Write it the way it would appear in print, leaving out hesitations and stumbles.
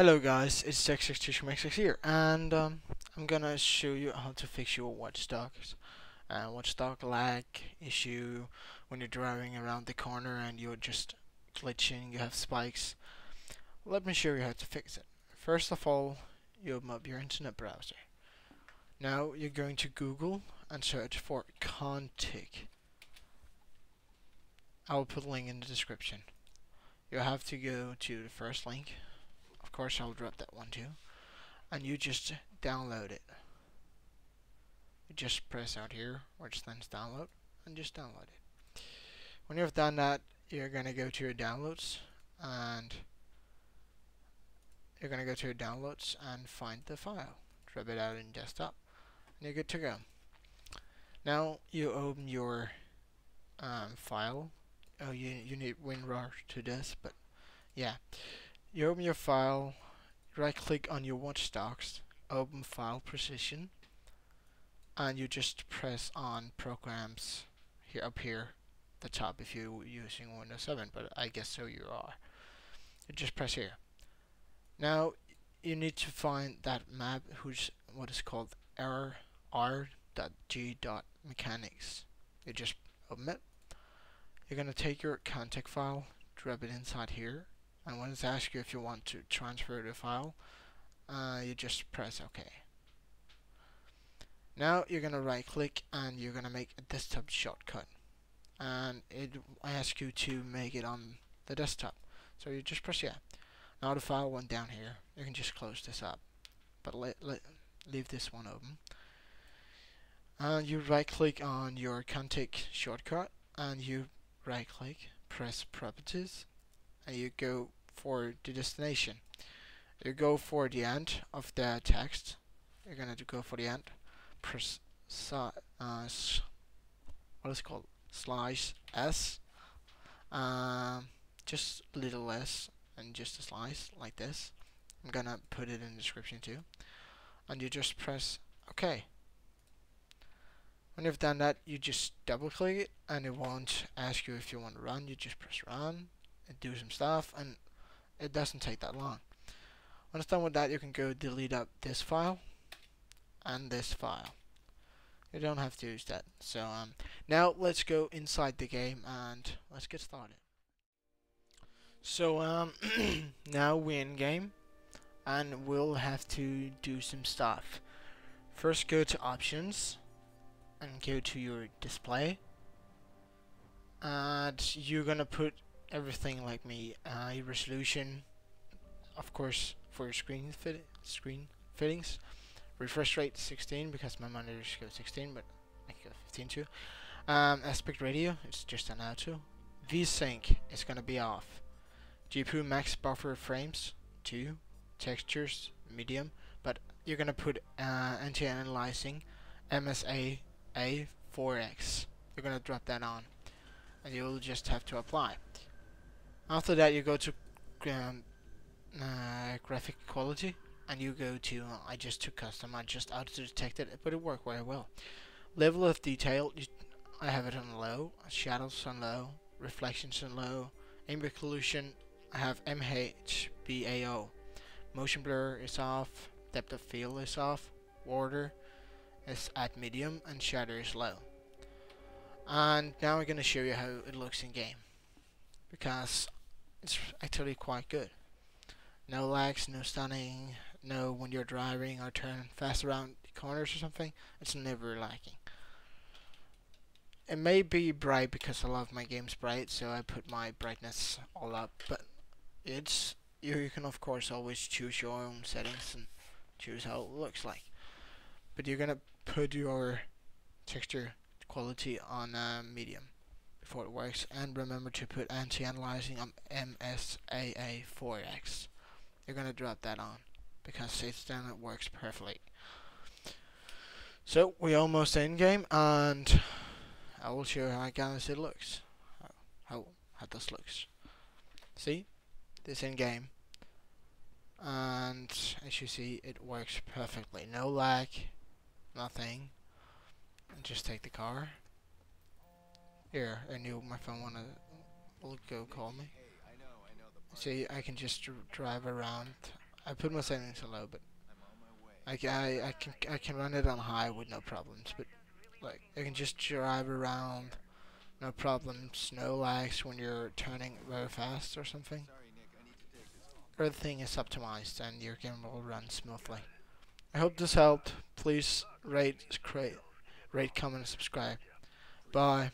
Hello guys, it's xXCheeseShrimpXx here, and I'm gonna show you how to fix your Watch Dogs and Watch Dogs lag issue when you're driving around the corner and you're just glitching, you have spikes. Let me show you how to fix it. First of all, you open up your internet browser. Now you're going to Google and search for Contig. I will put a link in the description. You'll have to go to the first link. Of course, I'll drop that one too, and you just download it. You just press out here where it stands download and just download it. When you've done that, you're gonna go to your downloads and find the file, drop it out in desktop, and you're good to go. Now you open your file. Oh, you need WinRAR to this, but yeah. You open your file, right click on your Watch Dogs, open file precision, and you just press on programs here up here, the top if you're using Windows 7, but I guess so you are. You just press here. Now you need to find that map who's what is called err.r.g.mechanics. You just open it. You're gonna take your Contig file, drop it inside here. And when it asks you if you want to transfer the file, you just press OK. Now you're gonna right click and you're gonna make a desktop shortcut, and it asks you to make it on the desktop, so you just press yeah. Now the file went down here. You can just close this up, but leave this one open, and you right click on your Contig shortcut and you right click, press properties, and you go for the destination. You go for the end of the text. You're gonna go for the end. Press slice S. Just little S and just a slice like this. I'm gonna put it in the description too. And you just press OK. When you've done that, you just double click it, and it won't ask you if you want to run. You just press run. Do some stuff, and it doesn't take that long. When it's done with that, you can go delete up this file and this file. You don't have to use that. So now let's go inside the game and let's get started. So now we're in game and we'll have to do some stuff. First, go to options and go to your display, and you're gonna put everything like me, resolution, of course, for your screen fittings, refresh rate 16 because my monitors go 16, but I can go 15 too. Aspect ratio, it's just an auto. VSync is gonna be off. GPU max buffer frames 2, textures medium, but you're gonna put anti-aliasing MSAA4X. You're gonna drop that on, and you'll just have to apply. After that, you go to graphic quality, and you go to I just took custom. I just auto detected it, but it worked very well. Level of detail, I have it on low. Shadows on low. Reflections on low. Ambient collision, I have mhbao. Motion blur is off. Depth of field is off. Water is at medium, and shadow is low. And now I'm gonna show you how it looks in game, because it's actually quite good. No lags, no stunning, no when you're driving or turning fast around corners or something. It's never lacking. It may be bright because I love my games bright, so I put my brightness all up, but it's you can of course always choose your own settings and choose how it looks like. But you're gonna put your texture quality on medium before it works, and remember to put anti-aliasing on MSAA4X. You're gonna drop that on because it's done, it works perfectly. So we're almost in game, and I will show you how it looks. How this looks. See, this in game, and as you see, it works perfectly. No lag, nothing. And just take the car. Here, I knew my phone wanted to go call me. See, I can just drive around. I put my settings low, but I can run it on high with no problems. But like I can just drive around, no problems, no lags when you're turning very fast or something. Everything is optimized and your game will run smoothly. I hope this helped. Please rate, comment, and subscribe. Bye.